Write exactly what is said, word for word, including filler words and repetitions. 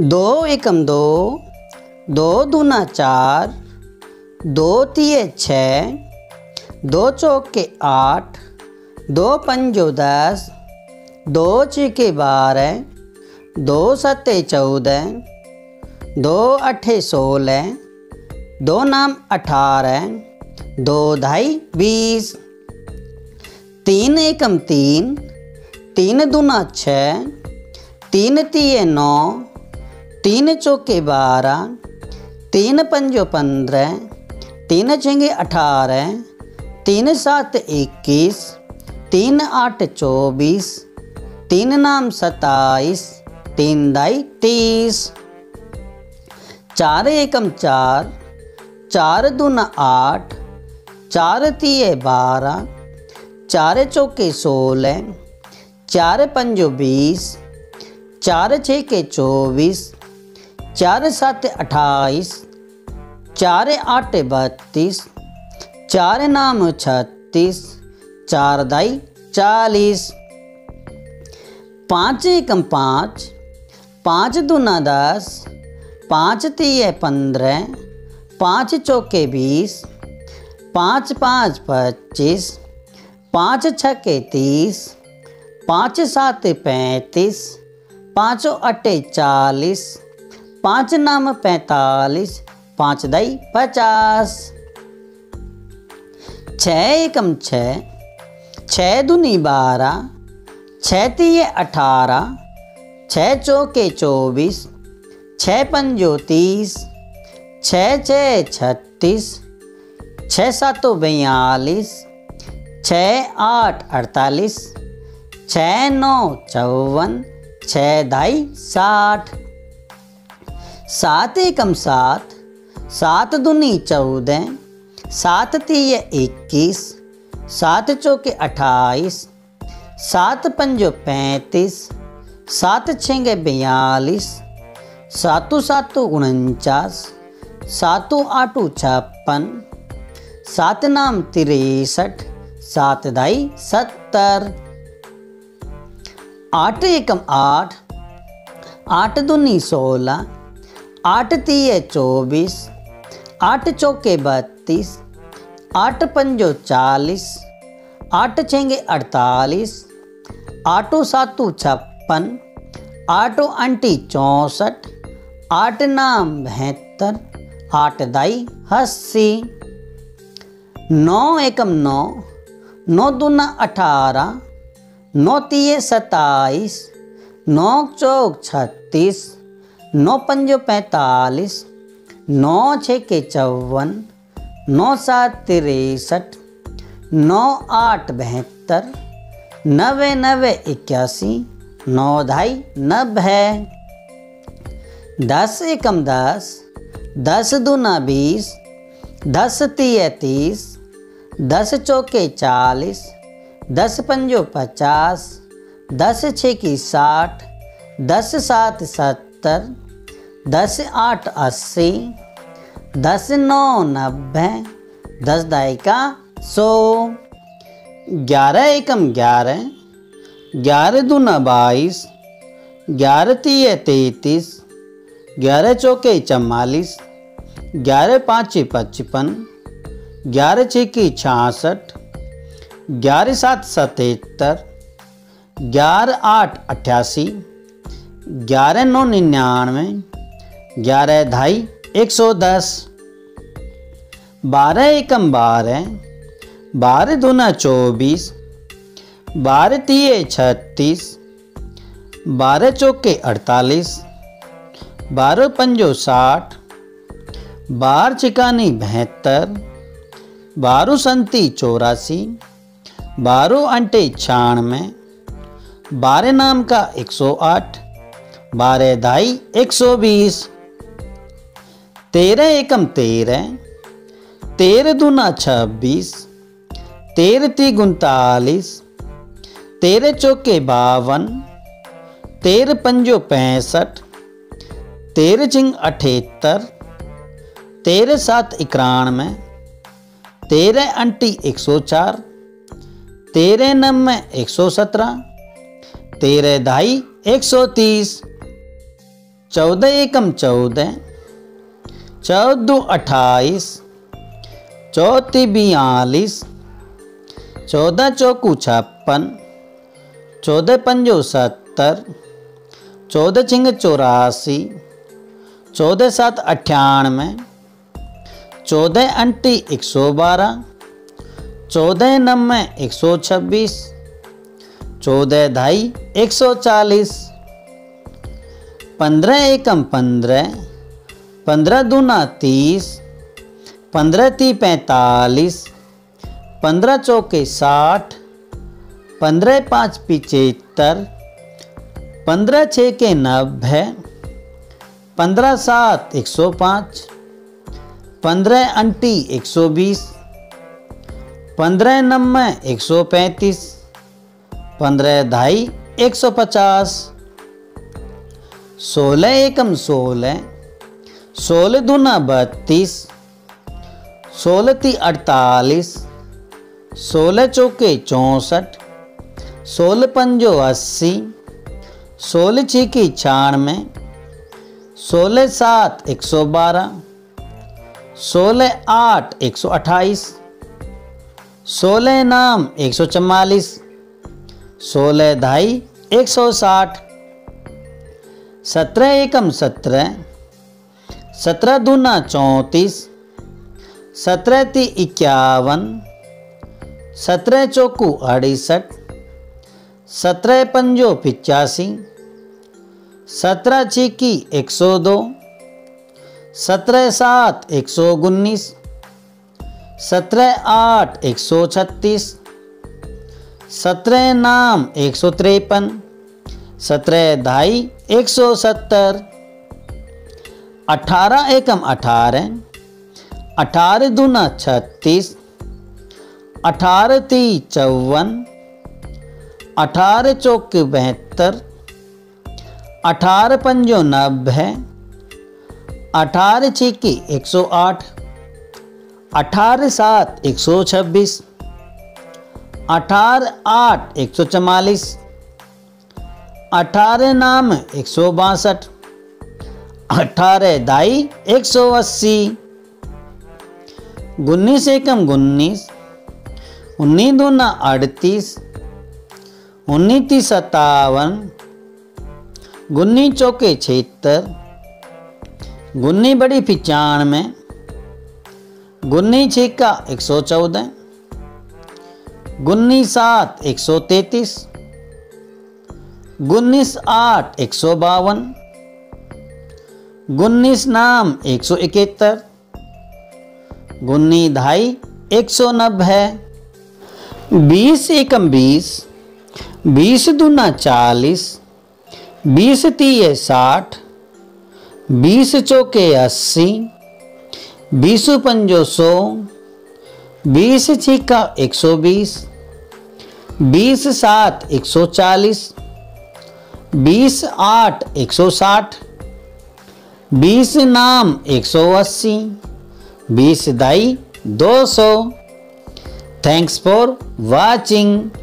दो एकम दो, दो दूना चार, दो तीये छः, दो चौके आठ, दो पंजो दस, दो छके बारह, दो सते चौदह, दो अठे सोलह, दो नाम अठारह, दो ढाई बीस। तीन एकम तीन, तीन दूना छः, तीन तीये नौ, तीन चौके बारह, तीन पंजो पंद्रह, तीन छंगे अठारह, तीन सात इक्कीस, तीन आठ चौबीस, तीन नाम सताईस, तीन दाई तीस। चार एकम चार, चार दूना आठ, चार तीये बारह, चार चौके सोलह, चार पंजो बीस, चार छः के चौबीस, चार सात अट्ठाईस, चार आठ बत्तीस, चार नाम छत्तीस, चार दाई चालीस। पाँच एकम पाँच, पाँच दूना दस, पाँच तीये पंद्रह, पाँच चौके बीस, पाँच पाँच पच्चीस, पाँच छके तीस, पाँच सात पैंतीस, पाँच अट्ठे चालीस, पाँच नाम पैंतालीस, पाँच दाई पचास। छः एकम छः, छः दूनी बारह, छः तीये अठारह, छः चौके चौबीस, छः पंजो तीस, छः छः छत्तीस, छः सातों बयालीस, छः आठ अड़तालीस, छः नौ चौवन, छः ढाई साठ। सात एकम सात, सात दूनी चौदह, सात तीये इक्कीस, सात चौके अट्ठाईस, सात पंजो पैंतीस, सात छंगे बयालीस, सातों सातों उनचास, सातों आठों छप्पन, सात नाम तिरसठ, सात दाई सत्तर। आठ एकम आठ, आठ दूनी सोलह, आठ तीये चौबीस, आठ चौके बत्तीस, आठ पंजो चालीस, आठ छंगे अड़तालीस, आठों सातों छप्पन, आठों अंटी चौंसठ, आठ नाम बहत्तर, आठ दाई अस्सी। नौ एकम नौ, नौ दूना अठारह, नौ तीये सताईस, नौ चौक छत्तीस, नौ पंजो पैंतालीस, नौ छके चौवन, नौ सात तिरसठ, नौ आठ बहत्तर, नवे नवे इक्यासी, नौ ढाई नब्बे। दस एकम दस, दस दूना बीस, दस तीये तीस, दस चौके चालीस, दस पंजो पचास, दस छके साठ, दस सात सत्तर, दस आठ अस्सी, दस नौ नब्बे, दस दाई का सौ। ग्यारह एकम ग्यारह, ग्यारह दूना बाईस, ग्यारह तीये तैंतीस, ग्यारह चौके चवालीस, ग्यारह पाँचे पचपन, ग्यारह छके छियासठ, ग्यारह सात सतहत्तर, ग्यारह आठ अट्ठासी, ग्यारह नौ निन्यानवे, ग्यारह ढाई एक सौ दस। बारह एकम बारह, बारह दूना चौबीस, बारह तीये छत्तीस, बारह चौके अड़तालीस, बारह पंजो साठ, बारह छिकानी बहत्तर, बारह संती चौरासी, बारह अंटे छियानवे, बारह नाम का एक सौ आठ, बारह ढाई एक सौ बीस। तेरह एकम तेरह, तेरह दूना छब्बीस, तेरह ती उनतालीस, तेरह चौके बावन, तेरह पंजो पैंसठ, तेरह छिंग अठहत्तर, तेरह सात इक्यानवे, तेरह अंटी एक सौ चार, तेरह नब्बे एक सौ सत्रह, तेरह ढाई एक सौ तीस। चौदह एकम चौदह, चौदह दो अट्ठाईस, चौथी बयालीस, चौदह चौकू छप्पन, चौदह पंजो सत्तर, चौदह छिंग चौरासी, चौदह सात अट्ठानवे, चौदह अंटी एक सौ बारह, चौदह नब्बे एक सौ छब्बीस, चौदह ढाई एक सौ चालीस, पंद्रह एकम पंद्रह, पंद्रह दूना तीस, पंद्रह ती पैंतालीस, पंद्रह चौके साठ, पंद्रह पाँच पिचहत्तर, पंद्रह छः के नब्बे, पंद्रह सात एक सौ पाँच, पंद्रह अंटी एक सौ बीस, पंद्रह नब्बे एक सौ पैंतीस, पंद्रह ढाई एक सौ पचास, सोलह एकम सोलह, सोलह दूना बत्तीस, सोलह ती अड़तालीस, सोलह चौके चौंसठ, सोलह पंजो अस्सी, सोलह छीकी छियानवे, सोलह सात एक सौ बारह, सोलह आठ एक सौ अट्ठाईस, सोलह नाम एक सौ चवालीस, सोलह ढाई एक सौ साठ, सत्रह एकम सत्रह, सत्रह दूना चौंतीस, सत्रह ती इक्यावन, सत्रह चौकू अड़सठ, सत्रह पंजो पिचासी, सत्रह छीकी एक सौ दो, सत्रह सात एक सौ उन्नीस, सत्रह आठ एक सौ छत्तीस, सत्रह नाम एक सौ तिरपन, सत्रह ढाई एक सौ सत्तर, अठारह एकम अठारह, अठारह दूना छत्तीस, अठारह ती चौवन, अठारह चौक बहत्तर, अठारह पंजो नब्बे, अठारह छीकी एक सौ आठ, अठारह सात एक सौ छब्बीस, अठारह आठ एक सौ चवालीस, अठारह नाम एक सौ बासठ, अठारह ढाई एक सौ अस्सी, उन्नीस एकम उन्नीस, उन्नीस दूना अड़तीस, उन्नीस ती सत्तावन, उन्नीस चौके छिहत्तर, उन्नीस बड़ी पचानवे, उन्नीस छक्का एक सौ चौदह, उन्नीस सात एक सौ तैंतीस, उन्नीस आठ एक सौ बावन, उन्नीस नाम एक सौ इकहत्तर, उन्नीस ढाई एक सौ नब्बे, बीस एकम बीस, बीस दूना चालीस, बीस तीय साठ, बीस चौके अस्सी, बीस पंजो सौ, बीस छक्का एक सौ बीस, बीस सात एक सौ चालीस, बीस आठ एक सौ साठ, बीस नाम एक सौ अस्सी, बीस ढाई दो सौ। Thanks for watching.